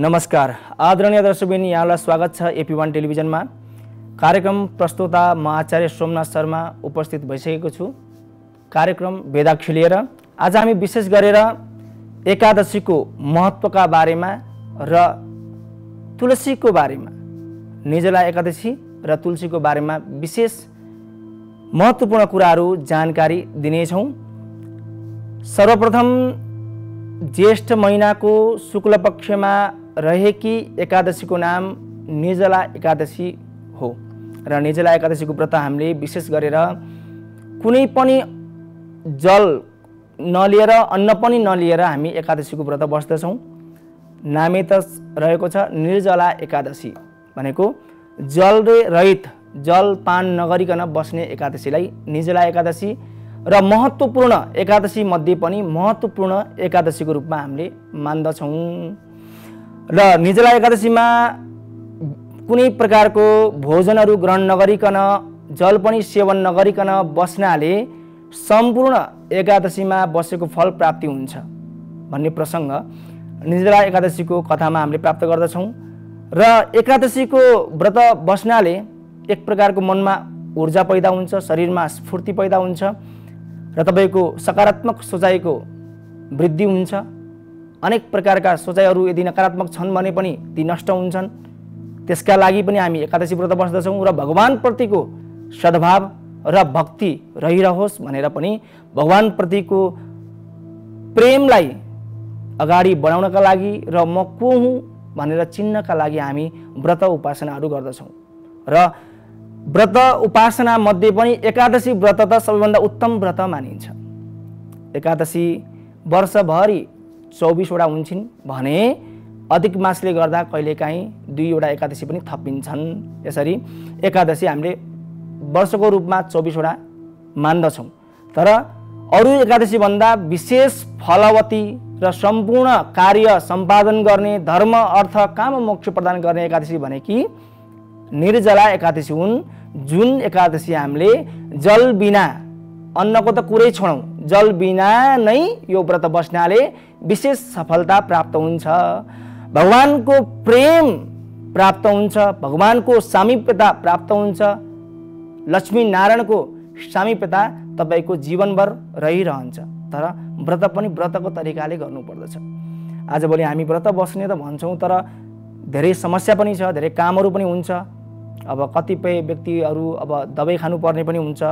नमस्कार आदरणीय दर्शकबिन यहाँलाई स्वागत छ एपी वन टीविजन में। कार्यक्रम प्रस्तुता म आचार्य सोमनाथ शर्मा उपस्थित भइसकेको छु। कार्यक्रम वेदाख्य लिएर आज हामी विशेष गरेर एकादशी को महत्व का बारे में र तुलसी को बारे में, निर्जला एकादशी र तुलसी को बारे में विशेष महत्वपूर्ण कुराहरू जानकारी दिने छौं। सर्वप्रथम ज्येष्ठ महीना को शुक्ल पक्ष में रहेकी एकादशी को नाम निर्जला एकादशी हो र निर्जला एकादशी को व्रत हामीले विशेष गरेर कुनै पनि जल नलिएर अन्न पनि नलिएर हामी एकादशी को व्रत बस्दछौं। नामै त रहेको छ निर्जला एकादशी भनेको जल रहित, जल पान नगरिकन बस्ने एकादशीलाई निर्जला एकादशी र महत्वपूर्ण एकादशी मध्ये पनि महत्वपूर्ण एकादशी को रूपमा हामीले मान्दछौं। र निर्जला एकादशी में कुनै प्रकार को भोजन ग्रहण नगरिकन, जल पनि सेवन नगरिकन बस्नाले संपूर्ण एकादशी में बसेको फल प्राप्ति हुन्छ भन्ने प्रसंग निर्जला एकादशी को कथा में हामीले प्राप्त गर्दछौं। र एकादशी को व्रत बस्नाले एक प्रकार को मन में ऊर्जा पैदा हुन्छ, शरीर में स्फूर्ति पैदा हुन्छ र तपाईको सकारात्मक सोचाई को वृद्धि हुन्छ। अनेक प्रकार का सोचाइहरू यदि नकारात्मक छन् भने पनि ती नष्ट हुन्छन्। त्यसका लागि पनि हामी एकादशी व्रत बस्दछौं र भगवान प्रतिको सद्भाव र भक्ति रहिरहोस् भनेर पनि भगवान प्रतिको प्रेमलाई अगाडि बढाउनका लागि र म को हुँ भनेर चिन्नका लागि हामी व्रत उपासनाहरू गर्दछौं। र व्रत उपासना मध्ये पनि एकादशी व्रत त सबैभन्दा उत्तम व्रत मानिन्छ। एकादशी वर्षभरि 24 वटा हुन्छन् भने अधिक मासले गर्दा कहिलेकाहीँ 2 वटा एकादशी पनि थपिन्छन्। यसरी एकादशी हामीले वर्षको रूपमा 24 वटा मान्दछौं। तर अरू एकादशी भन्दा विशेष फलवती र सम्पूर्ण कार्य सम्पादन गर्ने, धर्म अर्थ काम मोक्ष प्रदान गर्ने एकादशी भनेकी निर्जला एकादशी हुन्। जुन एकादशी हामीले जल बिना, अन्न को तो कुरै छोडौं, जल बिना नै यो व्रत बस्नाले विशेष सफलता प्राप्त हुन्छ, भगवान को प्रेम प्राप्त हुन्छ, भगवान को सामीप्यता प्राप्त हुन्छ। लक्ष्मी नारायण को सामीप्यता तपाईको जीवनभर रहिरहन्छ। तर व्रत पनि व्रतको तरिकाले गर्नुपर्दछ। आजभोलि हामी व्रत बस्ने त भन्छौं तर धेरै समस्या पनि छ, धेरै कामहरू पनि हुन्छ। अब कतिपय व्यक्तिहरू अब दबाई खानुपर्ने पनि हुन्छ।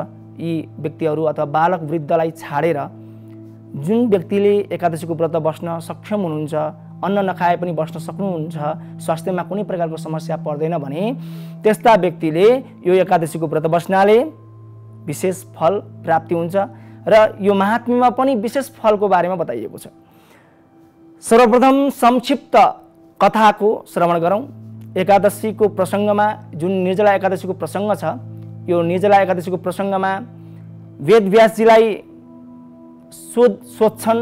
यी व्यक्तिहरू अथवा बालक वृद्धलाई छाडेर जुन व्यक्तिले एकादशीको व्रत बस्न सक्षम हुनुहुन्छ, अन्न नखाए पनि बस्न सक्नुहुन्छ, स्वास्थ्यमा कुनै प्रकारको समस्या पर्दैन भने त्यस्ता व्यक्तिले यो एकादशीको व्रत बस्नाले विशेष फल प्राप्ति हुन्छ। र यो महात्म्यमा पनि विशेष फलको बारेमा बताइएको छ। सर्वप्रथम संक्षिप्त कथा को श्रवण गरौं। एकादशी को प्रसंग में जुन निर्जला एकादशी को प्रसंग छ, यो निर्जला एकादशी को प्रसंग में वेद व्यासजीलाई सोध्छन्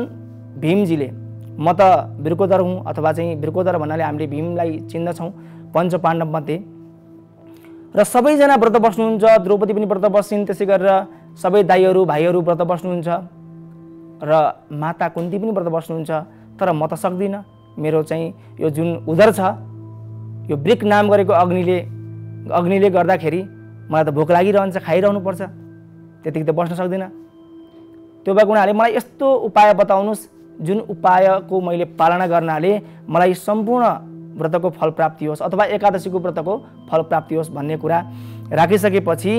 भीमजीले, म त बिर्कोदर हूँ अथवा चाहिँ बिर्कोदर भन्नाले हामीले भीमलाई चिन्दछौं पंच पाण्डव मध्ये। र सबैजना व्रत बस्नुहुन्छ, द्रौपदी पनि व्रत बस्छिन्, त्यसै गरेर सबै दाइहरू भाइहरू व्रत बस्नुहुन्छ र माता कुन्ती पनि व्रत बस्नुहुन्छ। तर म त सक्दिनँ, मेरो चाहिँ यो जुन उदर छ यो ब्रिक नाम गरेको अग्निले गर्दाखेरि मलाई त भोक लागिरहन्छ, खाइरहनुपर्छ, त्यतिकै त बस्न सक्दिनँ। त्यो भएको हुनाले मलाई यस्तो उपाय बताउनुहोस् जुन उपायको मैले पालना गर्नाले मलाई सम्पूर्ण व्रतको फल प्राप्ति होस् अथवा एकादशीको व्रतको फल प्राप्ति होस् भन्ने कुरा राखिसकेपछि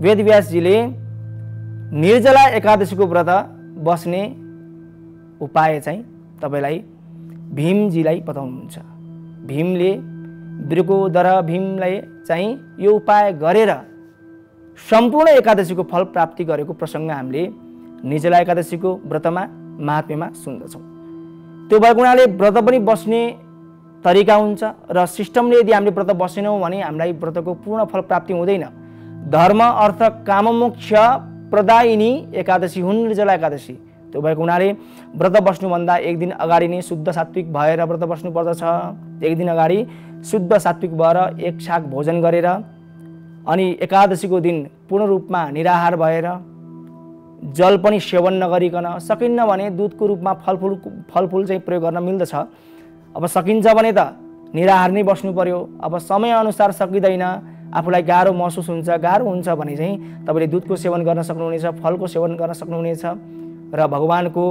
वेदव्यासजीले निर्जला एकादशीको व्रत बस्ने उपाय चाहिँ तपाईलाई भीमजीलाई बताउनुहुन्छ। भीमले बिर्कोदर भीमलाई चाहिँ यो उपाय गरेर सम्पूर्ण एकादशी को फल प्राप्ति गरेको प्रसंग हामीले निर्जला एकादशी को व्रत में महात्म्यमा सुन्दछौं। त्यो भएको हुनाले व्रत पनि बस्ने तरिका हुन्छ र सिस्टमले यदि हामीले व्रत बसेनौं भने हामीलाई व्रत को पूर्ण फल प्राप्ति हुँदैन। धर्म अर्थ काम मोक्ष प्रदायिनी एकादशी हुन् निर्जला एकादशी। त्यो भएको हुनाले व्रत बस्नुभन्दा एक दिन अगाडि नै शुद्ध सात्विक भएर व्रत बस्नुपर्दछ। एक दिन अगाडि शुद्ध सात्विक भएर एक शाक भोजन गरेर अनि एकादशीको दिन पूर्ण रूपमा निराहार भएर जल पनि सेवन नगरिकन सकिन्न भने दूधको रूपमा फलफूल चाहिँ प्रयोग गर्न मिल्दछ। अब सकिन्छ भने त निराहार नै बस्नु पर्यो। अब समय अनुसार सकिदैन, आफूलाई गाह्रो महसुस हुन्छ, गाह्रो हुन्छ भने चाहिँ तपाईले दूधको सेवन गर्न सक्नुहुनेछ, फलको सेवन गर्न सक्नुहुनेछ र भगवानको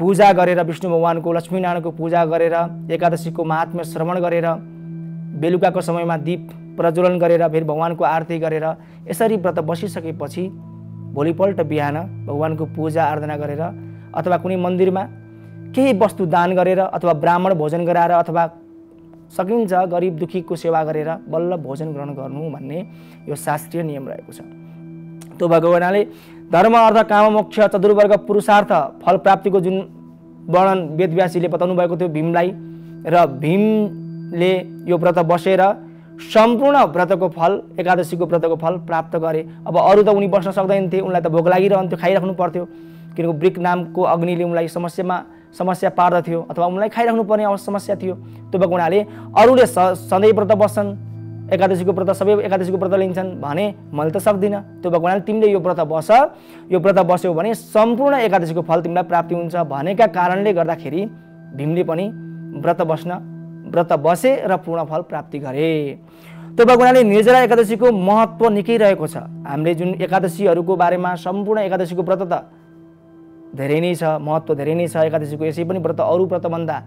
पूजा गरेर, विष्णु भगवानको, लक्ष्मी नारायणको पूजा गरेर, एकादशीको महात्म्य श्रवण गरेर, बेलुकाको समयमा दीप प्रज्वलन गरेर, फेरि भगवानको आरती गरेर यसरी व्रत बसिसकेपछि भोलिपल्ट बिहान भगवानको पूजा आराधना गरेर अथवा कुनै मन्दिरमा केही वस्तु दान गरेर अथवा ब्राह्मण भोजन गराएर अथवा सकिन्छ गरीब दुखीको सेवा गरेर बल्ल भोजन ग्रहण गर्नु भन्ने यो शास्त्रीय नियम रहेको छ। त्यो भगवानले धर्म अर्थ काम मोक्ष चतुर्वर्ग पुरुषार्थ फल प्राप्तिको जुन वर्णन वेदव्यासीले बताउनु भएको थियो भीमलाई, र भीमले यो व्रत बसेर सम्पूर्ण व्रतको फल, एकादशीको व्रतको फल प्राप्त गरे। अब अरू त उनी बस्न सक्दैन थिए, उनलाई त भोक लागिरहन्थ्यो, खाइराख्नु पर्थ्यो, किनकि ब्रिक नामको अग्निले उनलाई समस्या पार्दथ्यो अथवा उनलाई खाइराख्नु पर्ने समस्या थियो। त्यो भएको हुनाले अरूले सधैँ व्रत बस्छन्, एकादशीको व्रत सबै एकादशीको व्रत लिन्छन् भने मैले त सक्दिनँ, त्यो भएको हुनाले तिमीले यो व्रत बस, यो व्रत बस्यौ भने सम्पूर्ण एकादशीको फल तिमीलाई प्राप्ति हुन्छ भनेका कारणले गर्दाखेरि भीमले पनि व्रत बसे र पूर्ण फल प्राप्ति गरे। त्यो भएको हुनाले निर्जला एकादशीको महत्त्व निकै रहेको छ। हामीले जुन एकादशीहरूको बारेमा सम्पूर्ण एकादशीको व्रत त धेरै नै छ, महत्त्व धेरै नै छ एकादशीको, यसै पनि व्रत अरू व्रतभन्दा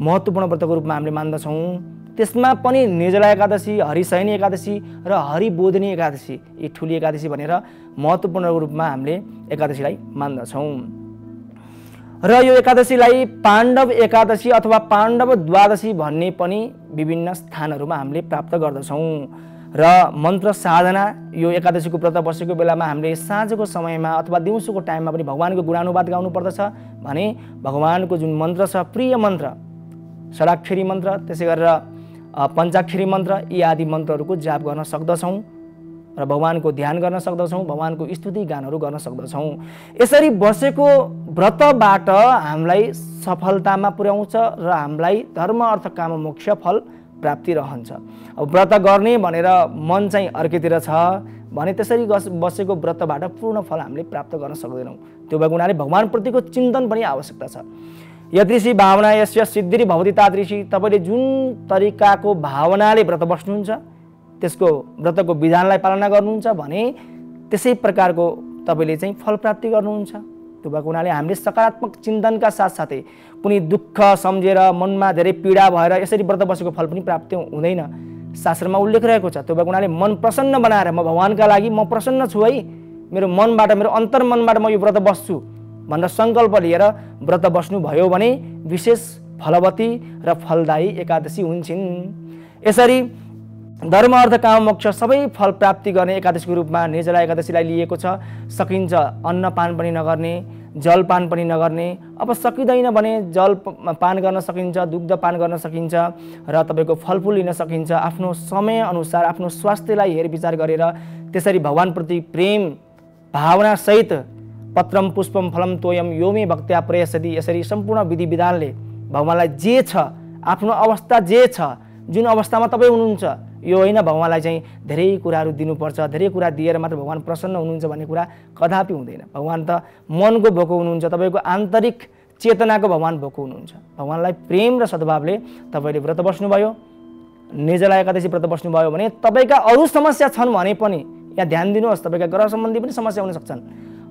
महत्त्वपूर्ण व्रतको रूपमा हामीले मान्दछौँ। त्यसमा पनि निर्जला एकादशी, हरिशयनी एकादशी र हरिबोधनी एकादशी, यी ठुली एकादशी भनेर महत्त्वपूर्ण रूपमा हामीले एकादशीलाई मान्दछौँ। र यो एकादशीलाई पाण्डव एकादशी अथवा पाण्डव द्वादशी भन्ने पनि विभिन्न स्थानहरूमा हामीले प्राप्त गर्दछौँ। र मन्त्र साधना, यो एकादशीको व्रत बसेको बेलामा हामीले साँझको समयमा अथवा दिउँसोको टाइममा पनि भगवानको गुणानुवाद गाउनु पर्दछ भने भगवानको जुन मन्त्र छ, प्रिय मन्त्र, षडाक्षरी मन्त्र, त्यसै गरेर पञ्चाक्षरी मन्त्र, यी आदि मन्त्रहरूको जाप गर्न सक्दछौँ र भगवानको ध्यान गर्न सक्दछौँ, भगवानको स्तुति गानहरू गर्न सक्दछौँ। यसरी बसेको व्रतबाट हामीलाई सफलतामा पुर्याउँछ र हामीलाई धर्म अर्थ काम मोक्ष फल प्राप्ति रहन्छ। अब व्रत गर्ने भनेर मन चाहिँ अर्केतिर छ भने त्यसरी बसेको व्रतबाट पूर्ण फल हामीले प्राप्त गर्न सक्दैनौँ। त्यो भएको हुनाले भगवानप्रतिको चिन्तन पनि आवश्यकता छ। यदृशी भावना यस्य सिद्धिर् भवति तादृशी, तपाईँले जुन तरिकाको भावनाले व्रत बस्नुहुन्छ, त्यसको व्रतको विधानलाई पालना गर्नुहुन्छ भने त्यसै प्रकारको तपाईँले चाहिँ फल प्राप्ति गर्नुहुन्छ। त्यो भएको हुनाले हामीले सकारात्मक चिन्तनका साथसाथै कुनै दुःख सम्झेर मनमा धेरै पीडा भएर यसरी व्रत बसेको फल पनि प्राप्त हुँदैन, शास्त्रमा उल्लेख रहेको छ। त्यो भएको हुनाले मन प्रसन्न बनाएर, म भगवानका लागि म प्रसन्न छु है, मेरो मनबाट, मेरो अन्तर्मनबाट म यो व्रत बस्छु भनेर सङ्कल्प लिएर व्रत बस्नुभयो भने विशेष फलवती र फलदायी एकादशी हुन्छन्। यसरी धर्म अर्थ काम मोक्ष सबै फल प्राप्ति गर्ने एकादशीको रूपमा निर्जला एकादशीलाई लिएको छ। सकिन्छ अन्नपान पनि नगर्ने, जलपान पनि नगर्ने। अब सकिँदैन भने जल पान गर्न सकिन्छ, दुग्ध पान गर्न सकिन्छ र तपाईँको फलफुल लिन सकिन्छ। आफ्नो समय अनुसार आफ्नो स्वास्थ्यलाई हेरविचार गरेर त्यसरी भगवानप्रति प्रेम भावनासहित पत्रम पुष्पम फलम तोयम योमे भक्त्या प्रयस्यति, यसरी सम्पूर्ण विधि विधानले भगवानलाई जे छ, आफ्नो अवस्था जे छ, जुन अवस्थामा तपाईँ हुनुहुन्छ, यो होइन भगवानलाई चाहिँ धेरै कुराहरू दिनुपर्छ, धेरै कुरा दिएर मात्र भगवान प्रसन्न हुनुहुन्छ भन्ने कुरा कदापि हुँदैन। भगवान त मनको भोको हुनुहुन्छ, तपाईँको आन्तरिक चेतनाको भगवान भोको हुनुहुन्छ। भगवानलाई प्रेम र सद्भावले तपाईँले व्रत बस्नुभयो, निर्जला एकादशी व्रत बस्नुभयो भने तपाईँका अरू समस्या छन् भने पनि यहाँ ध्यान दिनुहोस्, तपाईँका ग्रह सम्बन्धी पनि समस्या हुन सक्छन्,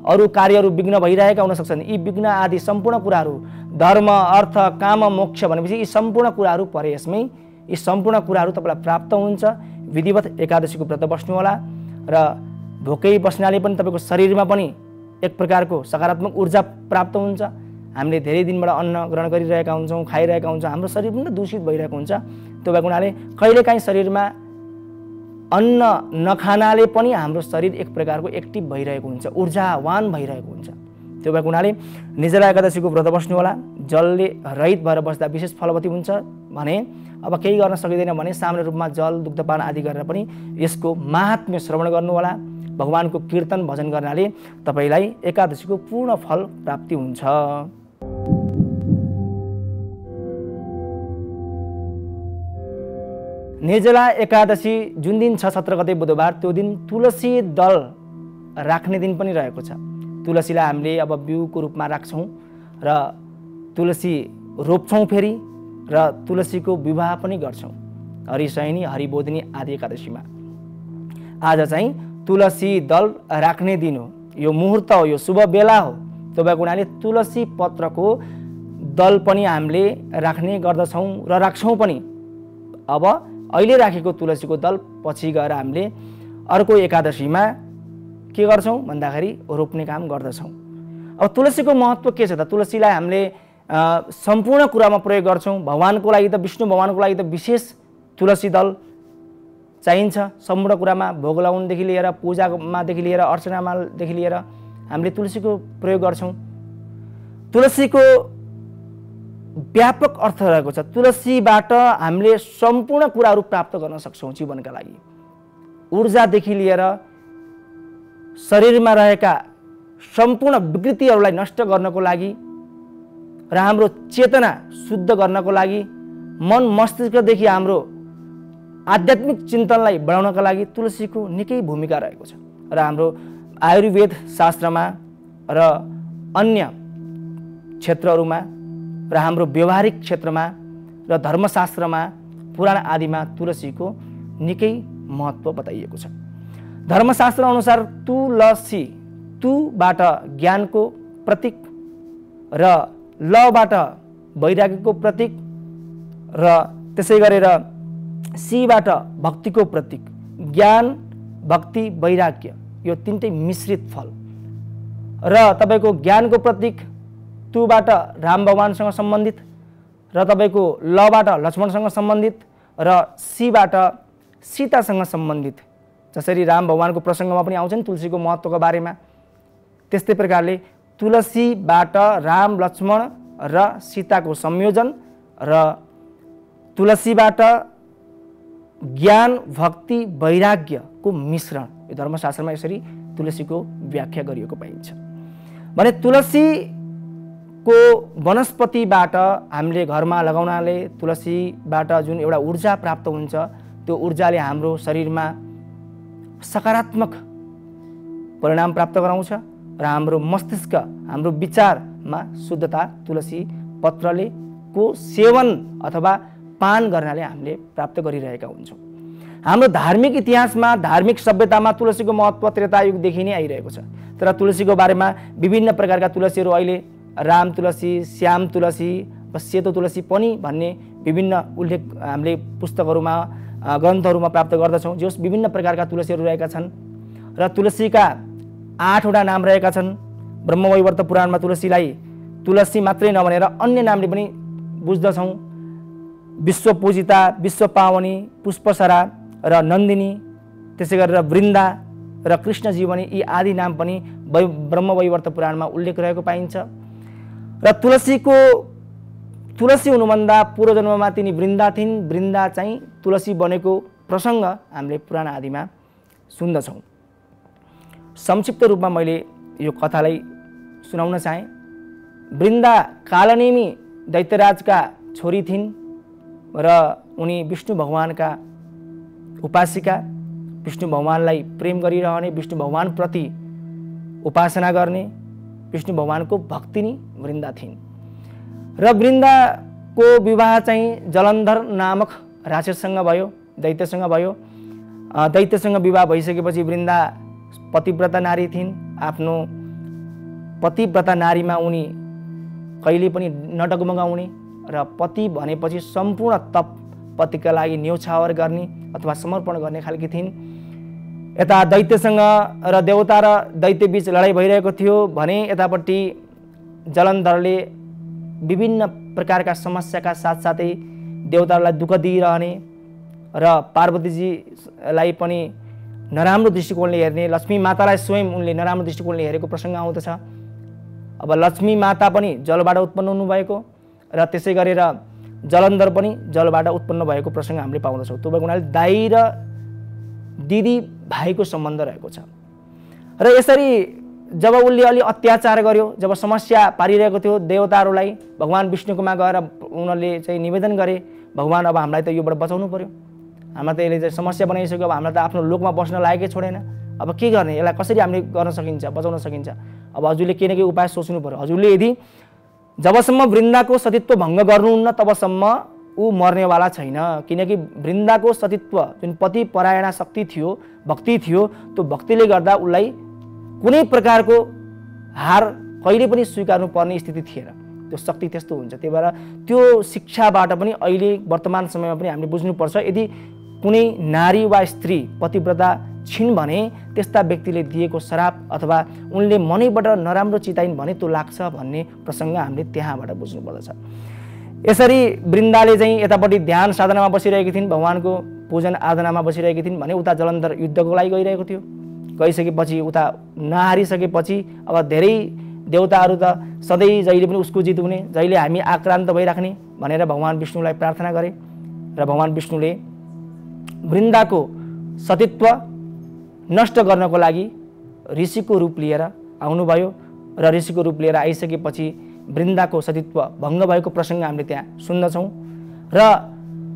अरू कार्यहरू विघ्न भइरहेका हुन सक्छन्। यी विघ्न आदि सम्पूर्ण कुराहरू धर्म अर्थ काम मोक्ष भनेपछि यी सम्पूर्ण कुराहरू परे, यसमै यी सम्पूर्ण कुराहरू तपाईँलाई प्राप्त हुन्छ। विधिवत एकादशीको व्रत बस्नुहोला र भोकै बस्नाले पनि तपाईँको शरीरमा पनि एक प्रकारको सकारात्मक ऊर्जा प्राप्त हुन्छ। हामीले धेरै दिनबाट अन्न ग्रहण गरिरहेका हुन्छौँ, खाइरहेका हुन्छौँ, हाम्रो शरीर पनि दूषित भइरहेको हुन्छ। त्यो भएको हुनाले कहिलेकाहीँ शरीरमा अन्न नखानाले पनि हाम्रो शरीर एक प्रकारको एक्टिभ भइरहेको हुन्छ, ऊर्जावान भइरहेको हुन्छ। त्यो भएको हुनाले निर्जला एकादशीको व्रत बस्नुहोला। जलले रहित भएर बस्दा विशेष फलवती हुन्छ भने अब केही गर्न सकिँदैन भने सामान्य रूपमा जल दुग्धपान आदि गरेर पनि यसको महात्म्य श्रवण गर्नुहोला। भगवानको कीर्तन भजन गर्नाले तपाईँलाई एकादशीको पूर्ण फल प्राप्ति हुन्छ। निर्जला एकादशी जुन दिन छ 17 गते बुधबार, त्यो दिन तुलसी दल राख्ने दिन पनि रहेको छ। तुलसीलाई हामीले अब बिउको रूपमा राख्छौं र तुलसी रोप्छौं फेरि र तुलसीको विवाह पनि गर्छौं हरिशयनी हरिबोधनी आदि एकादशीमा। आज चाहिँ तुलसी दल राख्ने दिन हो, यो मुहूर्त हो, यो शुभ बेला हो। तबको हुनाले तुलसी पत्रको दल पनि हामीले राख्ने गर्दछौं र राख्छौं पनि। अब अहिले राखेको तुलसीको दल पछि गएर हामीले अर्को एकादशीमा के गर्छौं भन्दाखेरि रोप्ने काम गर्दछौं। अब तुलसीको महत्त्व के छ त? तुलसीलाई हामीले सम्पूर्ण कुरामा प्रयोग गर्छौं। भगवानको लागि त, विष्णु भगवानको लागि त विशेष तुलसी दल चाहिन्छ। सम्पूर्ण कुरामा भोग लगाउनदेखि लिएर, पूजामादेखि लिएर, अर्चनामादेखि लिएर हामीले तुलसीको प्रयोग गर्छौं। तुलसीको व्यापक अर्थ रहेको छ। तुलसीबाट हामीले सम्पूर्ण कुराहरू प्राप्त गर्न सक्छौं जीवनका लागि। ऊर्जादेखि लिएर शरीरमा रहेका सम्पूर्ण विकृतिहरूलाई नष्ट गर्नको लागि र हाम्रो चेतना शुद्ध गर्नको लागि, मन मस्तिष्कदेखि हाम्रो आध्यात्मिक चिन्तनलाई बढाउनका लागि तुलसीको निकै भूमिका रहेको छ। र हाम्रो आयुर्वेद शास्त्रमा र अन्य क्षेत्रहरूमा र हाम्रो व्यवहारिक क्षेत्रमा र धर्मशास्त्रमा, पुराण आदिमा तुलसीको निकै महत्त्व बताइएको छ। धर्मशास्त्र अनुसार तुलसी, तुबाट ज्ञानको प्रतीक र लबाट वैराग्यको प्रतीक र त्यसै गरेर सीबाट भक्तिको प्रतीक। ज्ञान, भक्ति, वैराग्य यो तीनटै मिश्रित फल। र तपाईको ज्ञानको प्रतीक तुबाट राम भगवानसँग सम्बन्धित, र तपाईको लबाट लक्ष्मणसँग सम्बन्धित, र सीबाट सीतासँग सम्बन्धित। जसरी राम भगवानको प्रसङ्गमा पनि आउँछ नि तुलसीको महत्त्वको बारेमा, त्यस्तै प्रकारले तुलसीबाट राम, लक्ष्मण र सीताको संयोजन र तुलसीबाट ज्ञान, भक्ति, वैराग्यको मिश्रण, यो धर्मशास्त्रमा यसरी तुलसीको व्याख्या गरिएको पाइन्छ। भने तुलसी को वनस्पतिबाट हामीले घरमा लगाउनाले तुलसीबाट जुन एउटा ऊर्जा प्राप्त हुन्छ, त्यो ऊर्जाले हाम्रो शरीरमा सकारात्मक परिणाम प्राप्त गराउँछ र हाम्रो मस्तिष्क, हाम्रो विचारमा शुद्धता तुलसी पत्रले को सेवन अथवा पान गर्नाले हामीले प्राप्त गरिरहेका हुन्छौँ। हाम्रो धार्मिक इतिहासमा, धार्मिक सभ्यतामा तुलसीको महत्त्व त्रेतायुगदेखि नै आइरहेको छ। तर तुलसीको बारेमा विभिन्न प्रकारका तुलसीहरू अहिले राम तुलसी, श्याम तुलसी, सेतो तुलसी पनि भन्ने विभिन्न उल्लेख हामीले पुस्तकहरूमा, ग्रन्थहरूमा प्राप्त गर्दछौँ। जस विभिन्न प्रकारका तुलसीहरू रहेका छन् र तुलसीका 8वटा नाम रहेका छन्। ब्रह्मवैवर्त पुराणमा तुलसीलाई तुलसी मात्रै नभनेर अन्य नामले पनि बुझ्दछौँ। विश्वपूजिता, विश्वपावनी, पुष्पसरा र नन्दिनी, त्यसै गरेर वृन्दा र कृष्ण जीवनी, यी आदि नाम पनि ब्रह्मवैवर्त पुराणमा उल्लेख रहेको पाइन्छ। र तुलसीको, तुलसी हुनुभन्दा पूर्वजन्ममा तिनी वृन्दा थिइन्, वृन्दा चाहिँ तुलसी बनेको प्रसङ्ग हामीले पुराण आदिमा सुन्दछौँ। संक्षिप्त रूपमा मैले यो कथालाई सुनाउन चाहेँ। वृन्दा कालनेमी दैत्यराजका छोरी थिइन् र उनी विष्णु भगवानका उपासिका, विष्णु भगवानलाई प्रेम गरिरहने, विष्णु भगवानप्रति उपासना गर्ने, विष्णु भगवानको भक्तिनी वृन्दा थिइन्। र वृन्दाको विवाह चाहिँ जलन्धर नामक राक्षससँग भयो, दैत्यसँग भयो। दैत्यसँग विवाह भइसकेपछि वृन्दा पतिव्रता नारी थिइन्। आफ्नो पतिव्रता नारीमा उनी कहिले पनि नडगमगाउने र पति भनेपछि सम्पूर्ण तप, पतिका लागि न्यौछावर गर्ने अथवा समर्पण गर्ने खालकी थिइन्। यता दैत्यसँग र देवता र दैत्यबीच लडाइँ भइरहेको थियो भने यतापट्टि जलन्धरले विभिन्न प्रकारका समस्याका साथसाथै देवताहरूलाई दुःख दिइरहने र पार्वतीजीलाई पनि नराम्रो दृष्टिकोणले हेर्ने, लक्ष्मी मातालाई स्वयं उनले नराम्रो दृष्टिकोणले हेरेको प्रसङ्ग आउँदछ। अब लक्ष्मी माता पनि जलबाट उत्पन्न हुनुभएको र त्यसै गरेर जलन्धर पनि जलबाट उत्पन्न भएको प्रसङ्ग हामीले पाउँदछौँ। त्यो भएको हुनाले दाई र दिदी भाइको सम्बन्ध रहेको छ। र यसरी जब उनले अलि अत्याचार गर्यो, जब समस्या पारिरहेको थियो देवताहरूलाई, भगवान विष्णुकोमा गएर उनीहरूले चाहिँ निवेदन गरे, भगवान अब हामीलाई त योबाट बचाउनु पर्यो, हामीलाई त यसले समस्या बनाइसक्यो, अब हामीलाई त आफ्नो लोकमा बस्न लायकै छोडेन, अब के गर्ने, यसलाई कसरी हामीले गर्न सकिन्छ, बचाउन सकिन्छ। अब हजुरले के न के उपाय सोच्नु पर्यो। हजुरले यदि जबसम्म वृन्दाको सतीत्व भंग गर्नुहुन्न तबसम्म ऊ मर्नेवाला छैन, किनकि वृन्दाको सतीत्व जुन पति परायणा शक्ति थियो, भक्ति थियो, त्यो भक्तिले गर्दा उलाई कुनै प्रकारको हार कहिले पनि स्वीकार्नु पर्ने स्थिति थिएन। त्यो शक्ति त्यस्तो हुन्छ। त्यही भएर त्यो शिक्षाबाट पनि अहिले वर्तमान समयमा पनि हामीले बुझ्नुपर्छ, यदि कुनै नारी वा स्त्री पतिव्रता छिन् भने त्यस्ता व्यक्तिले दिएको श्राप अथवा उनले मनैबाट नराम्रो चिताइन् भने त्यो लाग्छ भन्ने प्रसङ्ग हामीले त्यहाँबाट बुझ्नुपर्दछ। यसरी वृन्दाले चाहिँ यतापट्टि ध्यान साधनामा बसिरहेकी थिइन्, भगवानको पूजन आराधनामा बसिरहेकी थिइन् भने उता जलन्धर युद्धको लागि गइरहेको थियो। गइसकेपछि उता नहारिसकेपछि अब धेरै देवताहरू त सधैँ जहिले पनि उसको जित हुने, जहिले हामी आक्रान्त भइराख्ने भनेर भगवान विष्णुलाई प्रार्थना गरे र भगवान विष्णुले वृन्दाको सतीत्व नष्ट गर्नको लागि ऋषिको रूप लिएर आउनुभयो र ऋषिको रूप लिएर आइसकेपछि वृन्दाको सतीत्व भङ्ग भएको प्रसङ्ग हामीले त्यहाँ सुन्दछौँ। र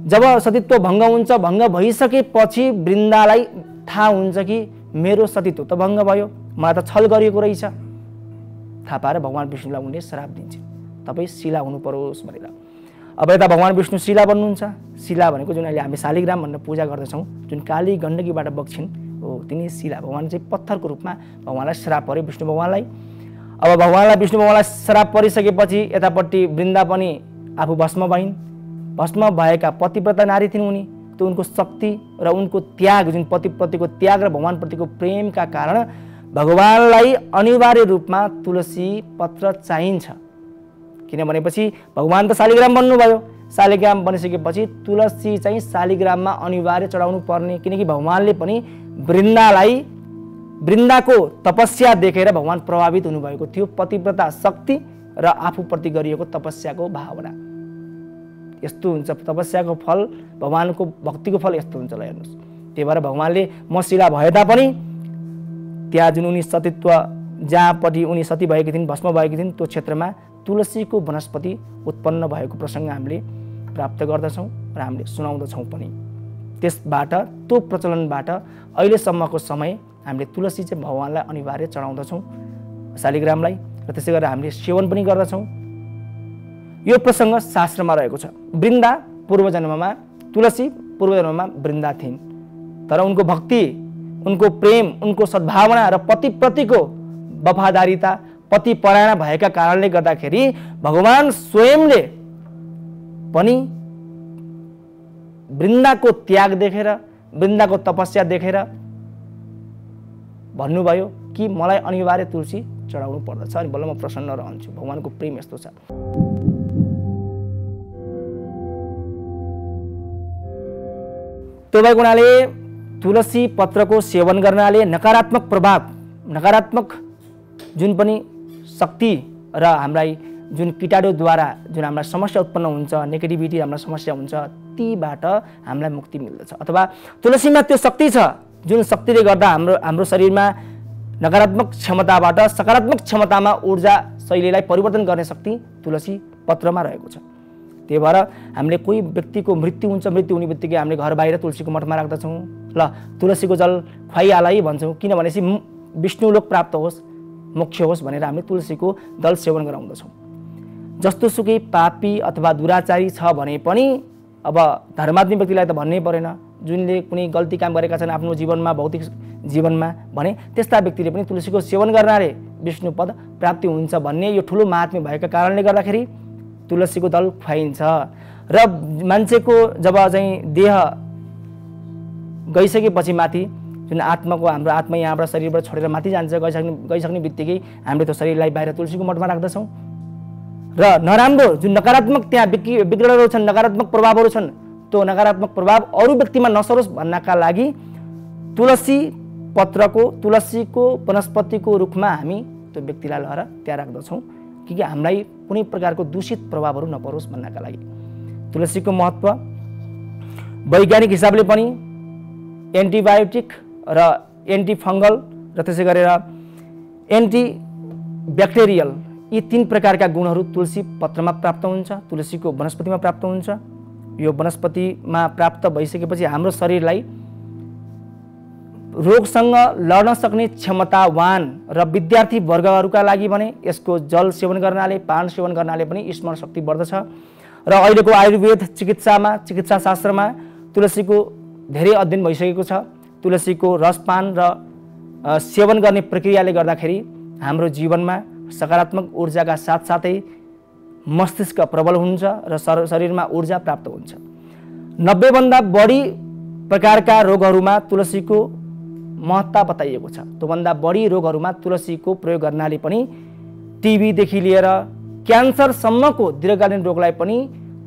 जब सतीत्व भङ्ग हुन्छ, भङ्ग भइसकेपछि वृन्दालाई थाहा हुन्छ कि मेरो सतीत्व त भङ्ग भयो, मलाई त छल गरिएको रहेछ। थाहा पाएर भगवान विष्णुलाई उनले श्राप दिन्छन्, तपाईँ शिला हुनु परोस् भनेर। अब यता भगवान विष्णु शिला बन्नुहुन्छ। शिला भनेको जुन अहिले हामी सालिग्राम भनेर पूजा गर्दछौँ, जुन काली गण्डकीबाट बग्छिन्, हो तिनी शिला। भगवान चाहिँ पत्थरको रूपमा भगवानलाई श्राप पऱ्यो विष्णु भगवानलाई। अब भगवानलाई विष्णु भगवानलाई श्राप परिसकेपछि यतापट्टि वृन्दा पनि आफू भस्म भइन्। भस्म भएका पतिव्रता नारी थिइन् उनी। त्यो उनको शक्ति र उनको त्याग, जुन पतिप्रतिको त्याग र भगवानप्रतिको प्रेमका कारण भगवानलाई अनिवार्य रूपमा तुलसी पत्र चाहिन्छ। किनभनेपछि भगवान त शालिग्राम बन्नुभयो। शालिग्राम बनिसकेपछि तुलसी चाहिँ शालिग्राममा अनिवार्य चढाउनु पर्ने, किनकि भगवानले पनि वृन्दालाई वृन्दाको तपस्या देखेर भगवान प्रभावित हुनुभएको थियो, पतिव्रता शक्ति र आफूप्रति गरिएको तपस्याको भावना। यस्तो हुन्छ तपस्याको फल, भगवानको भक्तिको फल यस्तो हुन्छ। ल हेर्नुहोस्, त्यही भएर भगवानले म शिला भए तापनि त्यहाँ जुन उनी सतीत्व, जहाँपट्टि उनी सती भएकी थिइन्, भस्म भएकी थिइन्, त्यो क्षेत्रमा तुलसीको वनस्पति उत्पन्न भएको प्रसङ्ग हामीले प्राप्त गर्दछौँ र हामीले सुनाउँदछौँ पनि। त्यसबाट, त्यो प्रचलनबाट अहिलेसम्मको समय हामीले तुलसी चाहिँ भगवानलाई अनिवार्य चढाउँदछौँ शालिग्रामलाई, र त्यसै गरेर हामीले सेवन पनि गर्दछौँ। यो प्रसङ्ग शास्त्रमा रहेको छ। वृन्दा पूर्वजन्ममा, तुलसी पूर्वजन्ममा वृन्दा थिइन्, तर उनको भक्ति, उनको प्रेम, उनको सद्भावना र पतिप्रतिको वफादारीता, पतिपरायणा भएका कारणले गर्दाखेरि भगवान स्वयंले पनि वृन्दाको त्याग देखेर, वृन्दाको तपस्या देखेर भन्नुभयो कि मलाई अनिवार्य तुलसी चढाउनु पर्दछ अनि बल्ल म प्रसन्न रहन्छु। भगवानको प्रेम यस्तो छ। त्यो भएको हुनाले तुलसी पत्रको सेवन गर्नाले नकारात्मक प्रभाव, नकारात्मक जुन पनि शक्ति र हामीलाई जुन किटाणुद्वारा जुन हामीलाई समस्या उत्पन्न हुन्छ, नेगेटिभिटी हामीलाई समस्या हुन्छ, तीबाट हामीलाई मुक्ति मिल्दछ। अथवा तुलसीमा त्यो शक्ति छ जुन शक्तिले गर्दा हाम्रो शरीरमा नकारात्मक क्षमताबाट सकारात्मक क्षमतामा ऊर्जा शैलीलाई परिवर्तन गर्ने शक्ति तुलसी पत्रमा रहेको छ। त्यही भएर हामीले कोही व्यक्तिको मृत्यु हुन्छ, मृत्यु हुने बित्तिकै हामीले घर बाहिर तुलसीको मठमा राख्दछौँ। ल तुलसीको जल खुवाइहाल है भन्छौँ, किनभनेपछि विष्णुलोक प्राप्त होस्, मोक्ष होस् भनेर हामीले तुलसीको दल सेवन गराउँदछौँ। जस्तोसुकै पापी अथवा दुराचारी छ भने पनि अब धर्मात्मी व्यक्तिलाई त भन्नै परेन, जुनले कुनै गल्ती काम गरेका छन् आफ्नो जीवनमा, भौतिक जीवनमा भने त्यस्ता व्यक्तिले पनि तुलसीको सेवन गर्नाले विष्णुपद प्राप्ति हुन्छ भन्ने यो ठुलो महात्म्य भएको कारणले गर्दाखेरि तुलसीको दल खुवाइन्छ। र मान्छेको जब चाहिँ देह गइसकेपछि माथि जुन आत्माको, हाम्रो आत्मा यहाँबाट शरीरबाट छोडेर माथि जान्छ, गइसक्ने बित्तिकै हामीले त्यो शरीरलाई बाहिर तुलसीको मठमा राख्दछौँ र नराम्रो जुन नकारात्मक त्यहाँ विग्रहरू छन्, नकारात्मक प्रभावहरू छन्, त्यो नकारात्मक प्रभाव अरू व्यक्तिमा नसरोस् भन्नका लागि तुलसी पत्रको, तुलसीको वनस्पतिको रुखमा हामी त्यो व्यक्तिलाई लहर त्यहाँ राख्दछौँ, किनकि हामीलाई कुनै प्रकारको दूषित प्रभावहरू नपरोस् भन्नका लागि। तुलसीको महत्त्व वैज्ञानिक हिसाबले पनि एन्टिबायोटिक र एन्टिफङ्गल र त्यसै गरेर एन्टी ब्याक्टेरियल, यी तीन प्रकारका गुणहरू तुलसी पत्रमा प्राप्त हुन्छ, तुलसीको वनस्पतिमा प्राप्त हुन्छ। यो वनस्पतिमा प्राप्त भइसकेपछि हाम्रो शरीरलाई रोगसँग लड्न सक्ने क्षमतावान र विद्यार्थी वर्गहरूका लागि भने यसको जल सेवन गर्नाले पान सेवन गर्नाले पनि स्मरण शक्ति बढ्दछ र अहिलेको आयुर्वेद चिकित्सामा चिकित्साशास्त्रमा तुलसीको धेरै अध्ययन भइसकेको छ। तुलसीको रसपान र सेवन गर्ने प्रक्रियाले गर्दाखेरि हाम्रो जीवनमा सकारात्मक ऊर्जाका साथसाथै मस्तिष्क प्रबल हुन्छ र शरीरमा ऊर्जा प्राप्त हुन्छ। 90 भन्दा बढी प्रकारका रोगहरूमा तुलसीको महत्ता बताइएको छ। त्योभन्दा बढी रोगहरूमा तुलसीको प्रयोग गर्नाले पनि टिबीदेखि लिएर क्यान्सरसम्मको दीर्घकालीन रोगलाई पनि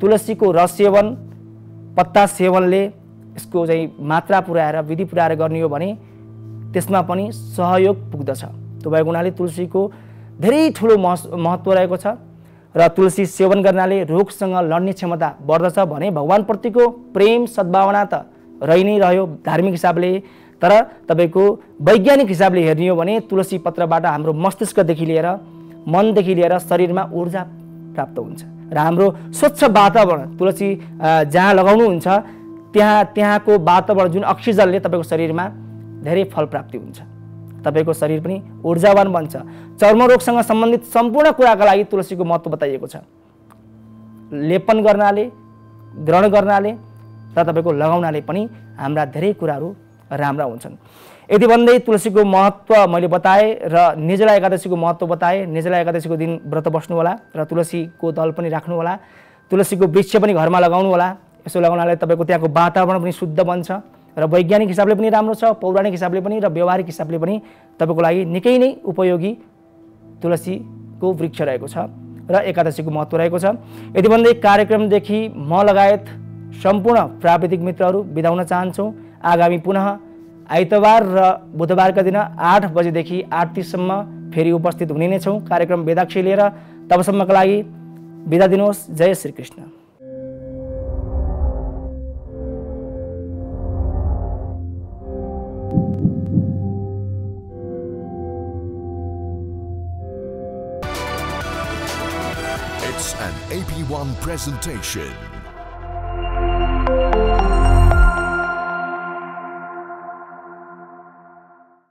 तुलसीको रस सेवन पत्ता सेवनले यसको चाहिँ मात्रा पुर्याएर विधि पुर्याएर गर्ने हो भने त्यसमा पनि सहयोग पुग्दछ। त्यो भएको हुनाले तुलसीको धेरै ठुलो महत्त्व रहेको छ र तुलसी सेवन गर्नाले रोगसँग लड्ने क्षमता बढ्दछ भने भगवानप्रतिको प्रेम सद्भावना त रहि नै रह्यो धार्मिक हिसाबले, तर तपाईको वैज्ञानिक हिसाबले हेर्ने हो भने तुलसी पत्रबाट हाम्रो मस्तिष्कदेखि लिएर मनदेखि लिएर शरीरमा ऊर्जा प्राप्त हुन्छ र हाम्रो स्वच्छ वातावरण तुलसी जहाँ लगाउनुहुन्छ त्यहाँको वातावरण जुन अक्सिजनले तपाईको शरीरमा धेरै फल प्राप्ति हुन्छ। तपाईको शरीर पनि ऊर्जावान बन्छ। चर्मरोगसँग सम्बन्धित सम्पूर्ण कुराका लागि तुलसीको महत्त्व बताइएको छ। लेपन गर्नाले ग्रहण गर्नाले र तपाईको लगाउनाले पनि हाम्रा धेरै कुराहरू राम्रा हुन्छन्। यति भन्दै तुलसीको महत्त्व मैले बताएँ र निर्जला एकादशीको महत्त्व बताएँ। निर्जला एकादशीको दिन व्रत बस्नुहोला र तुलसीको दल पनि राख्नुहोला। तुलसीको वृक्ष पनि घरमा लगाउनुहोला। यसो लगाउनाले तपाईँको त्यहाँको वातावरण पनि शुद्ध बन्छ र वैज्ञानिक हिसाबले पनि राम्रो छ, पौराणिक हिसाबले पनि र व्यवहारिक हिसाबले पनि तपाईँको लागि निकै नै उपयोगी तुलसीको वृक्ष रहेको छ र एकादशीको महत्त्व रहेको छ। यति भन्दै कार्यक्रमदेखि म लगायत सम्पूर्ण प्राविधिक मित्रहरू बिदा हुन चाहन्छौँ। आगामी पुनः आइतबार र बुधबारका दिन 8 बजेदेखि 8:30सम्म फेरि उपस्थित हुने नै छौँ कार्यक्रम वेदाक्षी लिएर। तबसम्मका लागि बिदा दिनुहोस्। जय Shri Krishna. It's an AP1 presentation.